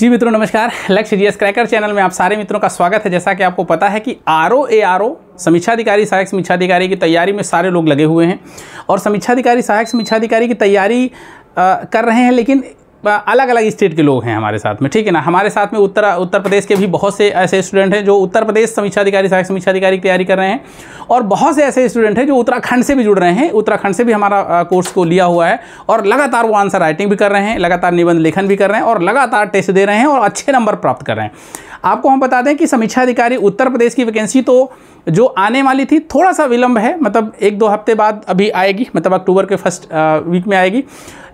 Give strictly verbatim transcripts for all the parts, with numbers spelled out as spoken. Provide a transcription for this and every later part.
जी मित्रों नमस्कार, लक्ष्य जी एस क्रैकर चैनल में आप सारे मित्रों का स्वागत है। जैसा कि आपको पता है कि आरओ ए आरओ समीक्षाधिकारी सहायक समीक्षाधिकारी की तैयारी में सारे लोग लगे हुए हैं और समीक्षाधिकारी सहायक समीक्षाधिकारी की तैयारी कर रहे हैं, लेकिन अलग अलग स्टेट के लोग हैं हमारे साथ में, ठीक है ना। हमारे साथ में उत्तर उत्तर प्रदेश के भी बहुत से ऐसे स्टूडेंट हैं जो उत्तर प्रदेश समीक्षाधिकारी सहायक समीक्षाधिकारी की तैयारी कर रहे हैं और बहुत से ऐसे स्टूडेंट हैं जो उत्तराखंड से भी जुड़ रहे हैं, उत्तराखंड से भी हमारा कोर्स को लिया हुआ है और लगातार वो आंसर राइटिंग भी कर रहे हैं, लगातार निबंध लेखन भी कर रहे हैं और लगातार टेस्ट दे रहे हैं और अच्छे नंबर प्राप्त कर रहे हैं। आपको हम बता दें कि समीक्षाधिकारी उत्तर प्रदेश की वैकेंसी तो जो आने वाली थी थोड़ा सा विलंब है, मतलब एक दो हफ्ते बाद अभी आएगी, मतलब अक्टूबर के फर्स्ट वीक में आएगी,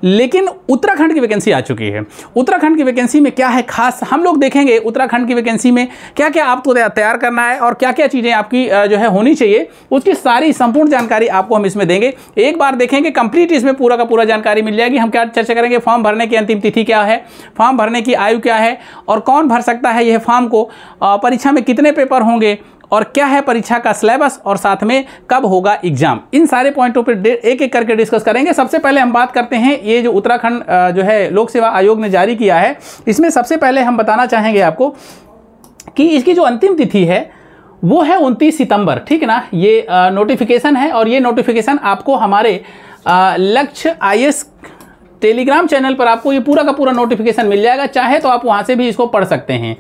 लेकिन उत्तराखंड की वैकेंसी आ चुकी है। उत्तराखंड की वैकेंसी में क्या है खास हम लोग देखेंगे, उत्तराखंड की वैकेंसी में क्या क्या आपको तैयार करना है और क्या क्या चीज़ें आपकी जो है होनी चाहिए, उसकी सारी संपूर्ण जानकारी आपको हम इसमें देंगे। एक बार देखेंगे कंप्लीट, इसमें पूरा का पूरा जानकारी मिल जाएगी। हम क्या चर्चा करेंगे, फॉर्म भरने की अंतिम तिथि क्या है, फॉर्म भरने की आयु क्या है और कौन भर सकता है यह फॉर्म को, परीक्षा में कितने पेपर होंगे और क्या है परीक्षा का सिलेबस और साथ में कब होगा एग्जाम, इन सारे पॉइंटों पर एक एक करके डिस्कस करेंगे। सबसे पहले हम बात करते हैं ये जो उत्तराखंड जो है लोक सेवा आयोग ने जारी किया है, इसमें सबसे पहले हम बताना चाहेंगे आपको कि इसकी जो अंतिम तिथि है वो है उनतीस सितंबर, ठीक है ना। ये आ, नोटिफिकेशन है और ये नोटिफिकेशन आपको हमारे आ, लक्ष्य आई एस टेलीग्राम चैनल पर आपको ये पूरा का पूरा नोटिफिकेशन मिल जाएगा, चाहे तो आप वहाँ से भी इसको पढ़ सकते हैं।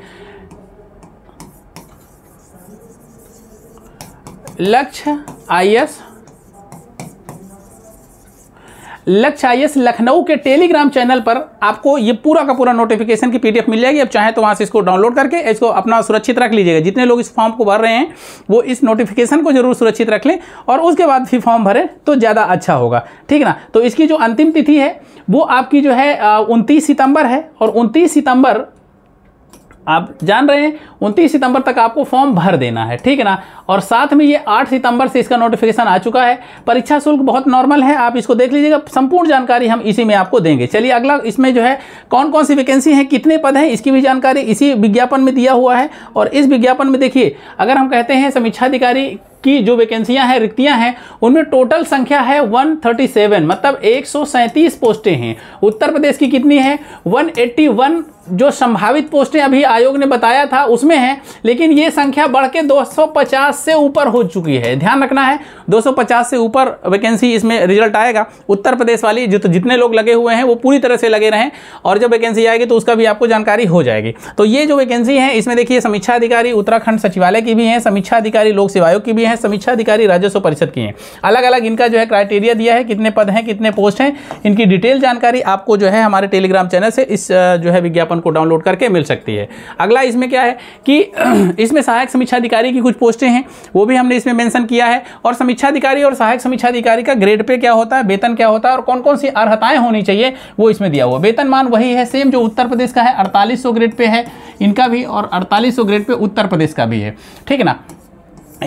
लक्ष्य आई एस लक्ष्य आई एस लखनऊ के टेलीग्राम चैनल पर आपको ये पूरा का पूरा नोटिफिकेशन की पीडीएफ मिल जाएगी। अब चाहे तो वहाँ से इसको डाउनलोड करके इसको अपना सुरक्षित रख लीजिएगा। जितने लोग इस फॉर्म को भर रहे हैं वो इस नोटिफिकेशन को जरूर सुरक्षित रख लें और उसके बाद फिर फॉर्म भरें तो ज़्यादा अच्छा होगा, ठीक ना। तो इसकी जो अंतिम तिथि है वो आपकी जो है उनतीस सितम्बर है और उनतीस सितम्बर आप जान रहे हैं उनतीस सितंबर तक आपको फॉर्म भर देना है, ठीक है ना। और साथ में ये आठ सितंबर से इसका नोटिफिकेशन आ चुका है। परीक्षा शुल्क बहुत नॉर्मल है, आप इसको देख लीजिएगा, संपूर्ण जानकारी हम इसी में आपको देंगे। चलिए अगला, इसमें जो है कौन कौन सी वैकेंसी हैं, कितने पद हैं, इसकी भी जानकारी इसी विज्ञापन में दिया हुआ है। और इस विज्ञापन में देखिए, अगर हम कहते हैं समीक्षाधिकारी की जो वैकेंसियां हैं, रिक्तियां हैं, उनमें टोटल संख्या है एक सौ सैंतीस, मतलब एक सौ सैंतीस पोस्टें हैं। उत्तर प्रदेश की कितनी है, एक सौ इक्यासी जो संभावित पोस्टें अभी आयोग ने बताया था उसमें हैं, लेकिन ये संख्या बढ़ के दो सौ पचास से ऊपर हो चुकी है। ध्यान रखना है, दो सौ पचास से ऊपर वैकेंसी इसमें रिजल्ट आएगा। उत्तर प्रदेश वाली जो जितने लोग लगे हुए हैं वो पूरी तरह से लगे रहें और जब वैकेंसी आएगी तो उसका भी आपको जानकारी हो जाएगी। तो ये जो वैकेंसी है इसमें देखिए, समीक्षा अधिकारी उत्तराखंड सचिवालय की भी है, समीक्षा अधिकारी लोक सेवा आयोग की भी है, समीक्षा अधिकारी राजस्व परिषद की हैं। अलग अलग इनका जो है क्राइटेरिया दिया है, कितने पद हैं, कितने पोस्ट हैं, इनकी डिटेल जानकारी आपको जो है हमारे टेलीग्राम चैनल से इस जो है विज्ञापन को डाउनलोड करके मिल सकती है। अगला इसमें क्या है कि इसमें सहायक समीक्षाधिकारी की कुछ पोस्टें हैं, वो भी हमने इसमें मेंशन किया है। और समीक्षाधिकारी और सहायक समीक्षाधिकारी का ग्रेड पे क्या होता है, वेतन क्या होता है और कौन कौन सी अर्हताएं होनी चाहिए वो इसमें दिया हुआ। वेतन मान वही है सेम जो उत्तर प्रदेश का है, अड़तालीस सौ ग्रेड पे है इनका भी और अड़तालीस सौ ग्रेड पे उत्तर प्रदेश का भी है, ठीक है ना।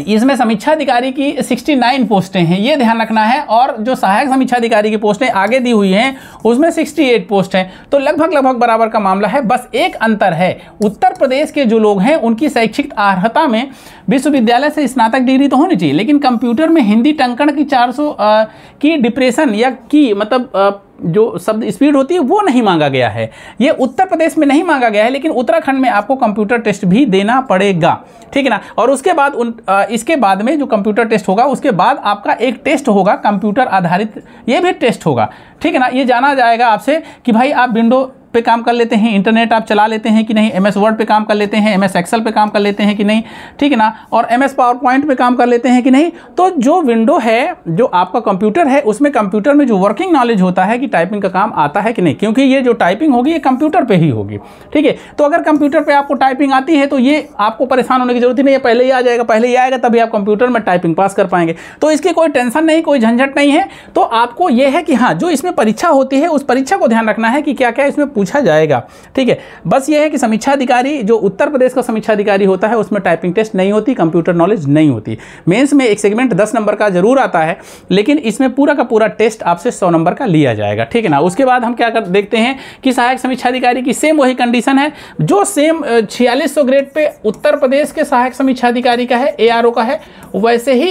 इसमें समीक्षाधिकारी की उनहत्तर पोस्टें हैं, ये ध्यान रखना है। और जो सहायक समीक्षाधिकारी की पोस्टें आगे दी हुई हैं उसमें अड़सठ पोस्ट हैं, तो लगभग लगभग बराबर का मामला है। बस एक अंतर है, उत्तर प्रदेश के जो लोग हैं उनकी शैक्षिक अर्हता में विश्वविद्यालय से स्नातक डिग्री तो होनी चाहिए, लेकिन कंप्यूटर में हिंदी टंकण की चार सौ की डिप्रेशन या की मतलब आ, जो शब्द स्पीड होती है वो नहीं मांगा गया है। ये उत्तर प्रदेश में नहीं मांगा गया है, लेकिन उत्तराखंड में आपको कंप्यूटर टेस्ट भी देना पड़ेगा, ठीक है ना। और उसके बाद उन आ, इसके बाद में जो कंप्यूटर टेस्ट होगा उसके बाद आपका एक टेस्ट होगा कंप्यूटर आधारित, ये भी टेस्ट होगा, ठीक है ना। ये जाना जाएगा आपसे कि भाई आप विंडो पे काम कर लेते हैं, इंटरनेट आप चला लेते हैं कि नहीं, एम एस वर्ड पे काम कर लेते हैं, एम एस एक्सेल पे काम कर लेते हैं कि नहीं, ठीक है ना, और एम एस पावर पॉइंट पे काम कर लेते हैं कि नहीं। तो जो विंडो है, जो आपका कंप्यूटर है, उसमें कंप्यूटर में जो वर्किंग नॉलेज होता है कि टाइपिंग का काम आता है कि नहीं, क्योंकि ये जो टाइपिंग होगी ये कंप्यूटर पर ही होगी, ठीक है। तो अगर कंप्यूटर पर आपको टाइपिंग आती है तो ये आपको परेशान होने की जरूरत ही नहीं है, पहले ही आ जाएगा, पहले ही आएगा तभी आप कंप्यूटर में टाइपिंग पास कर पाएंगे। तो इसकी कोई टेंशन नहीं, कोई झंझट नहीं है। तो आपको ये है कि हाँ, जो इसमें परीक्षा होती है उस परीक्षा को ध्यान रखना है कि क्या क्या इसमें पूछा जाएगा, ठीक है। बस ये है कि समीक्षाधिकारी जो उत्तर प्रदेश का समीक्षाधिकारी होता है उसमें टाइपिंग टेस्ट नहीं होती, कंप्यूटर नॉलेज नहीं होती। मेंस में एक सेगमेंट दस नंबर का जरूर आता है, लेकिन इसमें पूरा का पूरा टेस्ट आपसे सौ नंबर का लिया जाएगा, ठीक है ना। उसके बाद हम क्या कर देखते हैं कि सहायक समीक्षाधिकारी की सेम वही कंडीशन है, जो सेम छियालीस सौ ग्रेड पे उत्तर प्रदेश के सहायक समीक्षाधिकारी का है, ए आर ओ का है, वैसे ही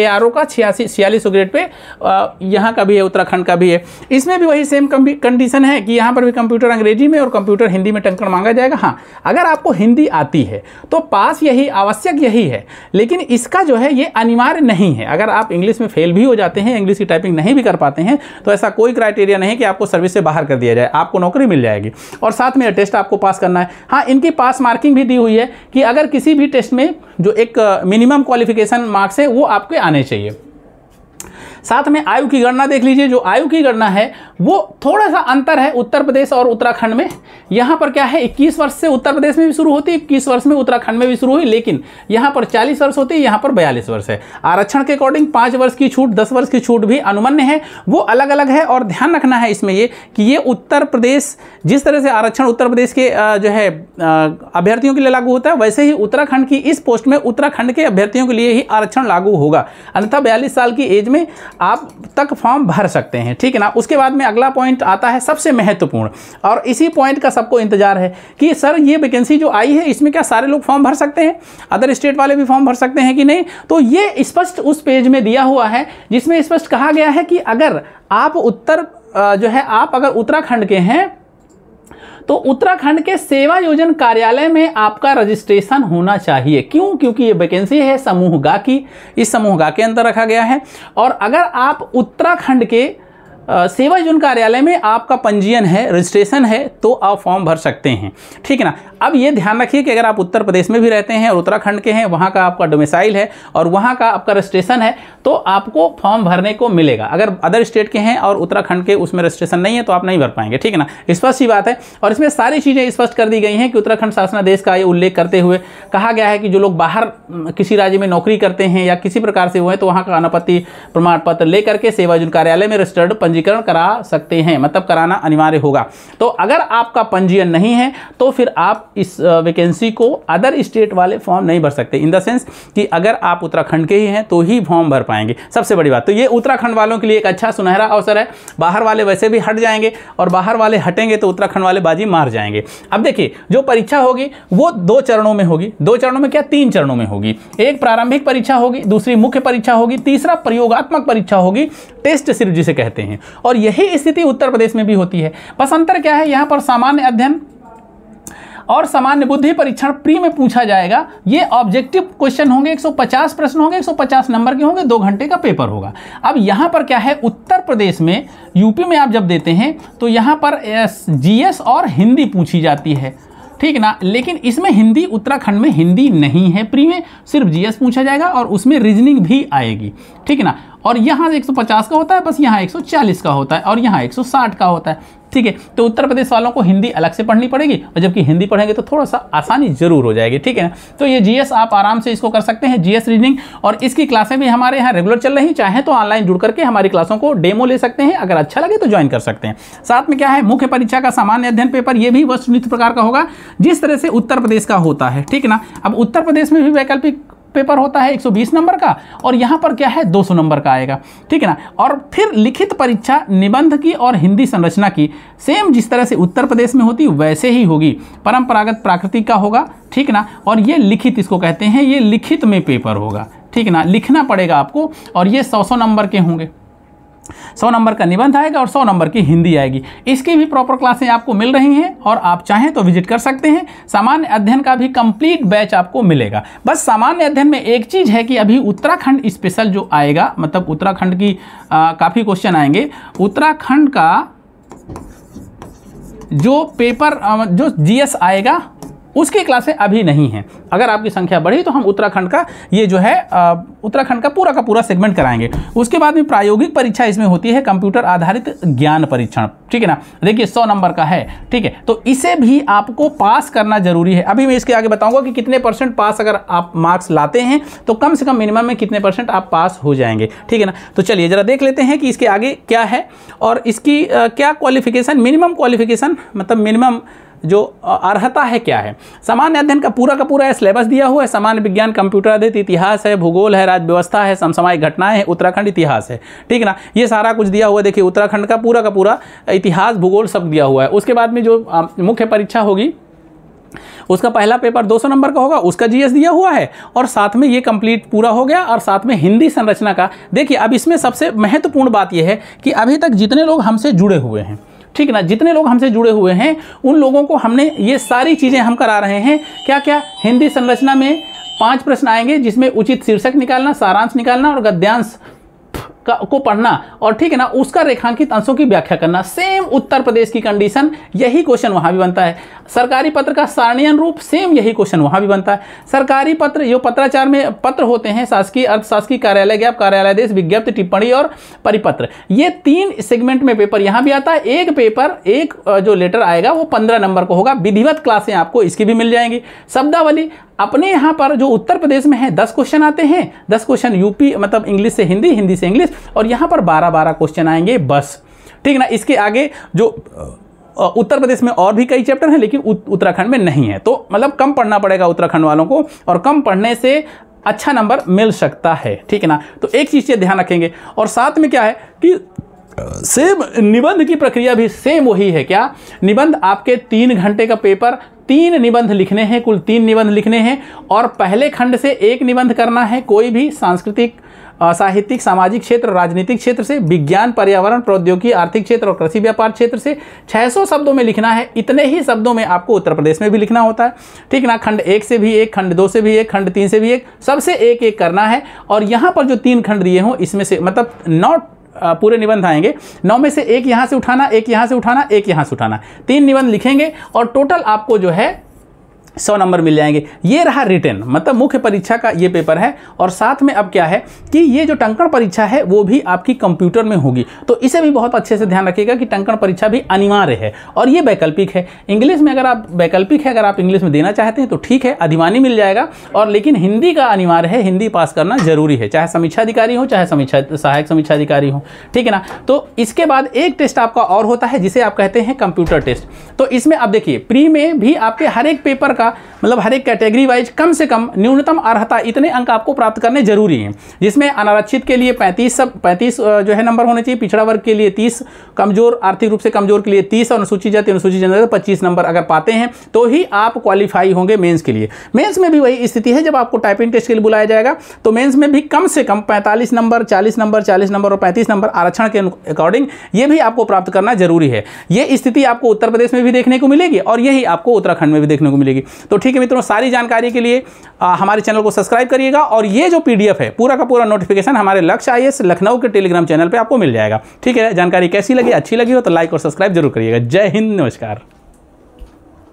ए आर ओ का छियासी छियालीस सौ ग्रेड पे यहाँ का भी है, उत्तराखंड का भी है। इसमें भी वही सेम कंडीशन है कि यहाँ पर भी कंप्यूटर कंप्यूटर अंग्रेजी में और कंप्यूटर हिंदी में टंकण मांगा जाएगा। हाँ, अगर आपको हिंदी आती है तो पास यही आवश्यक यही है, लेकिन इसका जो है ये अनिवार्य नहीं है। अगर आप इंग्लिश में फेल भी हो जाते हैं, इंग्लिश की टाइपिंग नहीं भी कर पाते हैं, तो ऐसा कोई क्राइटेरिया नहीं कि आपको सर्विस से बाहर कर दिया जाए, आपको नौकरी मिल जाएगी। और साथ में टेस्ट आपको पास करना है। हाँ, इनकी पास मार्किंग भी दी हुई है कि अगर किसी भी टेस्ट में जो एक मिनिमम क्वालिफिकेशन मार्क्स है वो आपके आने चाहिए। साथ में आयु की गणना देख लीजिए, जो आयु की गणना है वो थोड़ा सा अंतर है उत्तर प्रदेश और उत्तराखंड में। यहाँ पर क्या है, इक्कीस वर्ष से उत्तर प्रदेश में भी शुरू होती है, इक्कीस वर्ष में उत्तराखंड में भी शुरू हुई, लेकिन यहाँ पर चालीस वर्ष होती है, यहाँ पर बयालीस वर्ष है। आरक्षण के अकॉर्डिंग पाँच वर्ष की छूट, दस वर्ष की छूट भी अनुमन्य है, वो अलग अलग है। और ध्यान रखना है इसमें ये कि ये उत्तर प्रदेश, जिस तरह से आरक्षण उत्तर प्रदेश के जो है अभ्यर्थियों के लिए लागू होता है, वैसे ही उत्तराखंड की इस पोस्ट में उत्तराखंड के अभ्यर्थियों के लिए ही आरक्षण लागू होगा। अन्यथा बयालीस साल की एज में आप तक फॉर्म भर सकते हैं, ठीक है ना। उसके बाद में अगला पॉइंट आता है सबसे महत्वपूर्ण, और इसी पॉइंट का सबको इंतजार है कि सर ये वैकेंसी जो आई है इसमें क्या सारे लोग फॉर्म भर सकते हैं, अदर स्टेट वाले भी फॉर्म भर सकते हैं कि नहीं। तो ये स्पष्ट उस पेज में दिया हुआ है जिसमें स्पष्ट कहा गया है कि अगर आप उत्तर जो है आप अगर उत्तराखंड के हैं तो उत्तराखंड के सेवा योजन कार्यालय में आपका रजिस्ट्रेशन होना चाहिए। क्यों? क्योंकि ये वैकेंसी है समूह गा की, इस समूह गा के अंदर रखा गया है। और अगर आप उत्तराखंड के सेवा योजन कार्यालय में आपका पंजीयन है, रजिस्ट्रेशन है, तो आप फॉर्म भर सकते हैं, ठीक है ना। अब ये ध्यान रखिए कि अगर आप उत्तर प्रदेश में भी रहते हैं और उत्तराखंड के हैं, वहाँ का आपका डोमिसाइल है और वहाँ का आपका रजिस्ट्रेशन है, तो आपको फॉर्म भरने को मिलेगा। अगर अदर स्टेट के हैं और उत्तराखंड के उसमें रजिस्ट्रेशन नहीं है तो आप नहीं भर पाएंगे, ठीक है ना, स्पष्ट ही बात है। और इसमें सारी चीज़ें स्पष्ट कर दी गई हैं कि उत्तराखंड शासनादेश का ये उल्लेख करते हुए कहा गया है कि जो लोग बाहर किसी राज्य में नौकरी करते हैं या किसी प्रकार से हुए हैं तो वहाँ का अनापत्ति प्रमाण पत्र लेकर के सेवा योजन कार्यालय में रजिस्टर्ड पंजीकरण करा सकते हैं, मतलब कराना अनिवार्य होगा। तो अगर आपका पंजीयन नहीं है तो फिर आप इस वैकेंसी को अदर स्टेट वाले फॉर्म नहीं भर सकते, इन द सेंस कि अगर आप उत्तराखंड के ही हैं तो ही फॉर्म भर पाएंगे। सबसे बड़ी बात तो ये उत्तराखंड वालों के लिए एक अच्छा सुनहरा अवसर है। बाहर वाले वैसे भी हट जाएंगे और बाहर वाले हटेंगे तो उत्तराखंड वाले बाजी मार जाएंगे। अब देखिए, जो परीक्षा होगी वो दो चरणों में होगी, दो चरणों में क्या तीन चरणों में होगी। एक प्रारंभिक परीक्षा होगी, दूसरी मुख्य परीक्षा होगी, तीसरा प्रयोगात्मक परीक्षा होगी, टेस्ट सीरीज जिसे कहते हैं। और यही स्थिति उत्तर प्रदेश में भी होती है। बस अंतर क्या है, यहाँ पर सामान्य अध्ययन और सामान्य बुद्धि परीक्षण प्री में पूछा जाएगा। ये ऑब्जेक्टिव क्वेश्चन होंगे, एक सौ पचास प्रश्न होंगे, एक सौ पचास नंबर के होंगे, दो घंटे का पेपर होगा। अब यहाँ पर क्या है, उत्तर प्रदेश में, यूपी में आप जब देते हैं तो यहाँ पर जीएस और हिंदी पूछी जाती है, ठीक ना। लेकिन इसमें हिंदी, उत्तराखंड में हिंदी नहीं है, प्री में सिर्फ जीएस पूछा जाएगा और उसमें रीजनिंग भी आएगी, ठीक ना। और यहाँ एक सौ पचास का होता है, बस यहाँ एक सौ चालीस का होता है और यहाँ एक सौ साठ का होता है, ठीक है। तो उत्तर प्रदेश वालों को हिंदी अलग से पढ़नी पड़ेगी, और जबकि हिंदी पढ़ेंगे तो थोड़ा सा आसानी जरूर हो जाएगी, ठीक है ना। तो ये जीएस आप आराम से इसको कर सकते हैं, जीएस रीजनिंग। और इसकी क्लासें भी हमारे यहाँ रेगुलर चल रही, चाहे तो ऑनलाइन जुड़ करके हमारी क्लासों को डेमो ले सकते हैं, अगर अच्छा लगे तो ज्वाइन कर सकते हैं। साथ में क्या है, मुख्य परीक्षा का सामान्य अध्ययन पेपर ये भी वस्तुनिष्ठ प्रकार का होगा, जिस तरह से उत्तर प्रदेश का होता है, ठीक है ना। अब उत्तर प्रदेश में भी वैकल्पिक पेपर होता है एक सौ बीस नंबर का, और यहाँ पर क्या है दो सौ नंबर का आएगा, ठीक है ना। और फिर लिखित परीक्षा निबंध की और हिंदी संरचना की, सेम जिस तरह से उत्तर प्रदेश में होती वैसे ही होगी, परंपरागत प्राकृतिक का होगा, ठीक ना। और ये लिखित, इसको कहते हैं, ये लिखित में पेपर होगा, ठीक ना, लिखना पड़ेगा आपको। और ये सौ सौ नंबर के होंगे, सौ नंबर का निबंध आएगा और सौ नंबर की हिंदी आएगी। इसकी भी प्रॉपर क्लासें आपको मिल रही हैं और आप चाहें तो विजिट कर सकते हैं। सामान्य अध्ययन का भी कंप्लीट बैच आपको मिलेगा। बस सामान्य अध्ययन में एक चीज़ है कि अभी उत्तराखंड स्पेशल जो आएगा, मतलब उत्तराखंड की काफ़ी क्वेश्चन आएंगे। उत्तराखंड का जो पेपर जो जीएस आएगा उसकी क्लासें अभी नहीं हैं। अगर आपकी संख्या बढ़ी तो हम उत्तराखंड का ये जो है उत्तराखंड का पूरा का पूरा सेगमेंट कराएंगे। उसके बाद में प्रायोगिक परीक्षा इसमें होती है, कंप्यूटर आधारित ज्ञान परीक्षण, ठीक है ना। देखिए सौ नंबर का है, ठीक है। तो इसे भी आपको पास करना जरूरी है। अभी मैं इसके आगे बताऊंगा कि कितने परसेंट पास, अगर आप मार्क्स लाते हैं तो कम से कम मिनिमम में कितने परसेंट आप पास हो जाएंगे, ठीक है ना। तो चलिए ज़रा देख लेते हैं कि इसके आगे क्या है और इसकी क्या क्वालिफिकेशन, मिनिमम क्वालिफिकेशन मतलब मिनिमम जो अर्हता है क्या है। सामान्य अध्ययन का पूरा का पूरा सिलेबस दिया हुआ है। सामान्य विज्ञान, कंप्यूटर आधारित, इतिहास है, भूगोल है, राजव्यवस्था है, समसामयिक घटनाएं हैं, उत्तराखंड इतिहास है, ठीक है ना। ये सारा कुछ दिया हुआ है। देखिए उत्तराखंड का पूरा का पूरा इतिहास, भूगोल सब दिया हुआ है। उसके बाद में जो मुख्य परीक्षा होगी उसका पहला पेपर दो सौ नंबर का होगा, उसका जीएस दिया हुआ है। और साथ में ये कंप्लीट पूरा हो गया। और साथ में हिंदी संरचना का देखिए, अब इसमें सबसे महत्वपूर्ण बात यह है कि अभी तक जितने लोग हमसे जुड़े हुए हैं, ठीक ना, जितने लोग हमसे जुड़े हुए हैं उन लोगों को हमने ये सारी चीज़ें हम करा रहे हैं। क्या क्या हिंदी संरचना में पांच प्रश्न आएंगे जिसमें उचित शीर्षक निकालना, सारांश निकालना और गद्यांश का को पढ़ना और ठीक है ना उसका रेखांकित अंशों की व्याख्या करना। सेम उत्तर प्रदेश की कंडीशन, यही क्वेश्चन वहाँ भी बनता है। सरकारी पत्र का सारणीयन रूप, सेम यही क्वेश्चन वहाँ भी बनता है। सरकारी पत्र जो पत्राचार में पत्र होते हैं, शासकीय, अर्धशासकीय, कार्यालय ज्ञाप, कार्यालयादेश, विज्ञप्ति, टिप्पणी और परिपत्र, ये तीन सेगमेंट में पेपर यहाँ भी आता है। एक पेपर, एक जो लेटर आएगा वो पंद्रह नंबर को होगा। विधिवत क्लासें आपको इसकी भी मिल जाएंगी। शब्दावली अपने यहाँ पर जो उत्तर प्रदेश में है दस क्वेश्चन आते हैं, दस क्वेश्चन यूपी मतलब इंग्लिश से हिंदी, हिंदी से इंग्लिश, और यहाँ पर बारह बारह क्वेश्चन आएंगे बस, ठीक ना। इसके आगे जो उत्तर प्रदेश में और भी कई चैप्टर हैं लेकिन उत्तराखंड में नहीं है, तो मतलब कम पढ़ना पड़ेगा उत्तराखंड वालों को, और कम पढ़ने से अच्छा नंबर मिल सकता है, ठीक है ना। तो एक चीज़ से ध्यान रखेंगे। और साथ में क्या है कि सेम निबंध की प्रक्रिया भी सेम वही है। क्या निबंध, आपके तीन घंटे का पेपर, तीन निबंध लिखने हैं, कुल तीन निबंध लिखने हैं, और पहले खंड से एक निबंध करना है कोई भी सांस्कृतिक, साहित्यिक, सामाजिक क्षेत्र, राजनीतिक क्षेत्र से, विज्ञान, पर्यावरण, प्रौद्योगिकी, आर्थिक क्षेत्र और कृषि व्यापार क्षेत्र से। छह सौ शब्दों में लिखना है। इतने ही शब्दों में आपको उत्तर प्रदेश में भी लिखना होता है, ठीक ना। खंड एक से भी एक, खंड दो से भी एक, खंड तीन से भी एक, सबसे एक एक करना है। और यहाँ पर जो तीन खंड दिए हों इसमें से मतलब नौ पूरे निबंध आएंगे, नौ में से एक यहाँ से उठाना, एक यहाँ से उठाना, एक यहाँ से उठाना, तीन निबंध लिखेंगे और टोटल आपको जो है सौ नंबर मिल जाएंगे। ये रहा रिटन, मतलब मुख्य परीक्षा का ये पेपर है। और साथ में अब क्या है कि ये जो टंकण परीक्षा है वो भी आपकी कंप्यूटर में होगी, तो इसे भी बहुत अच्छे से ध्यान रखिएगा कि टंकण परीक्षा भी अनिवार्य है और ये वैकल्पिक है। इंग्लिश में अगर आप वैकल्पिक है, अगर आप इंग्लिश में देना चाहते हैं तो ठीक है, अधिमानी मिल जाएगा, और लेकिन हिंदी का अनिवार्य है, हिंदी पास करना जरूरी है, चाहे समीक्षाधिकारी हो, चाहे समीक्षा सहायक समीक्षाधिकारी हो, ठीक है ना। तो इसके बाद एक टेस्ट आपका और होता है जिसे आप कहते हैं कंप्यूटर टेस्ट। तो इसमें आप देखिए प्री में भी आपके हर एक पेपर का मतलब हर एक कैटेगरी वाइज कम से कम न्यूनतम अर्हता इतने अंक आपको प्राप्त करने जरूरी हैं, जिसमें अनारक्षित के लिए पैंतीस सब पैंतीस जो है नंबर होने चाहिए, पिछड़ा वर्ग के लिए तीस, कमजोर आर्थिक रूप से कमजोर के लिए तीस, और अनुसूचित जाति अनुसूचित जनजाति पच्चीस नंबर अगर पाते हैं तो ही आप क्वालिफाई होंगे मेन्स के लिए। मेन्स में भी वही स्थिति है, जब आपको टाइपिंग टेस्ट के लिए बुलाया जाएगा तो मेन्स में भी कम से कम पैंतालीस नंबर, चालीस नंबर, चालीस नंबर और पैंतीस नंबर आरक्षण के अकॉर्डिंग ये भी आपको प्राप्त करना जरूरी है। ये स्थिति आपको उत्तर प्रदेश में भी देखने को मिलेगी और यही आपको उत्तराखंड में भी देखने को मिलेगी। तो ठीक है मित्रों, सारी जानकारी के लिए आ, हमारे चैनल को सब्सक्राइब करिएगा, और ये जो पीडीएफ है पूरा का पूरा नोटिफिकेशन हमारे लक्ष्य आई एस लखनऊ के टेलीग्राम चैनल पे आपको मिल जाएगा, ठीक है। जानकारी कैसी लगी, अच्छी लगी हो तो लाइक और सब्सक्राइब जरूर करिएगा। जय हिंद, नमस्कार।